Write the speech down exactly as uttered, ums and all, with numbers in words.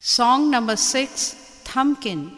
Song number six, Thumbkin.